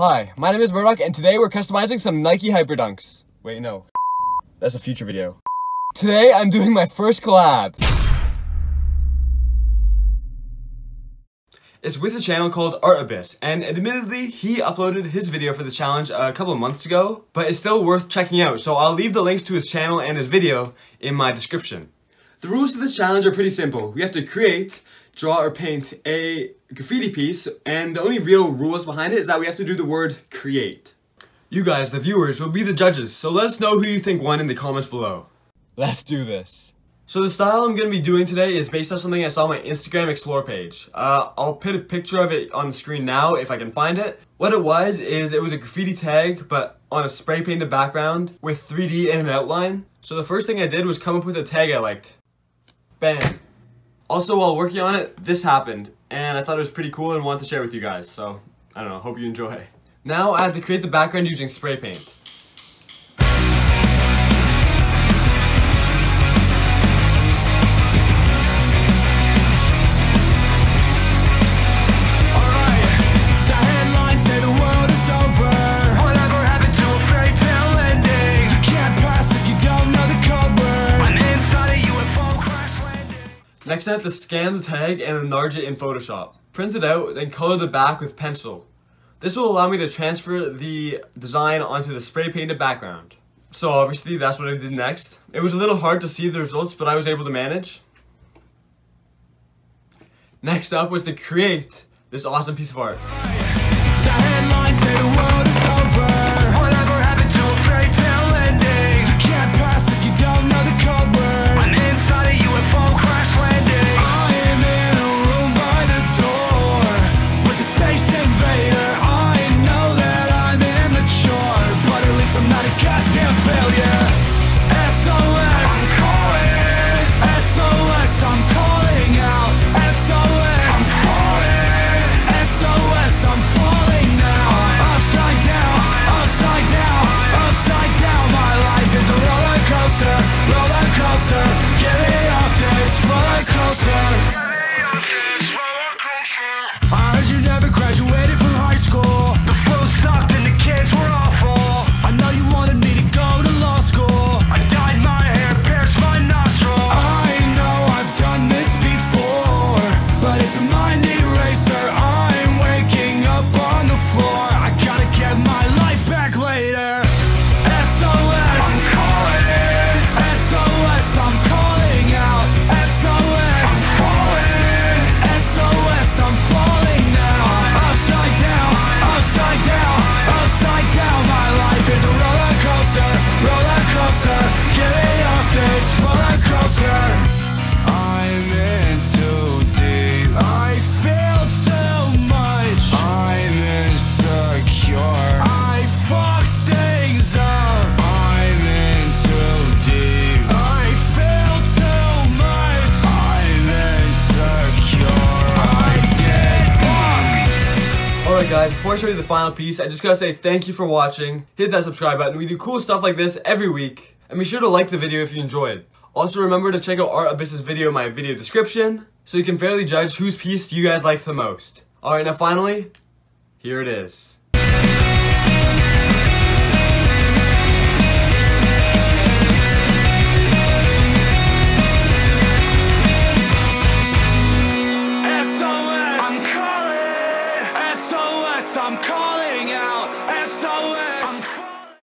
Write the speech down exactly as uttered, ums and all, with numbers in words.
Hi, my name is Murdoch, and today we're customizing some Nike Hyperdunks. Wait, no. That's a future video. Today, I'm doing my first collab. It's with a channel called Art Abyss, and admittedly, he uploaded his video for this challenge a couple of months ago, but it's still worth checking out, so I'll leave the links to his channel and his video in my description. The rules of this challenge are pretty simple. We have to create, draw or paint a graffiti piece, and the only real rules behind it is that we have to do the word create. You guys, the viewers, will be the judges, so let us know who you think won in the comments below. Let's do this. So the style I'm going to be doing today is based on something I saw on my Instagram Explore page. Uh, I'll put a picture of it on the screen now if I can find it. What it was is it was a graffiti tag, but on a spray painted background with three D and an outline. So the first thing I did was come up with a tag I liked. Bam. Also, while working on it, this happened, and I thought it was pretty cool and wanted to share with you guys, so, I don't know, hope you enjoy. Now, I have to create the background using spray paint. Next, I have to scan the tag and enlarge it in Photoshop. Print it out, then color the back with pencil. This will allow me to transfer the design onto the spray painted background. So obviously, that's what I did next. It was a little hard to see the results, but I was able to manage. Next up was to create this awesome piece of art. Guys, before I show you the final piece, I just gotta say thank you for watching. Hit that subscribe button. We do cool stuff like this every week. And be sure to like the video if you enjoyed. Also remember to check out Art Abyss's video in my video description, so you can fairly judge whose piece you guys like the most. Alright, now finally, here it is.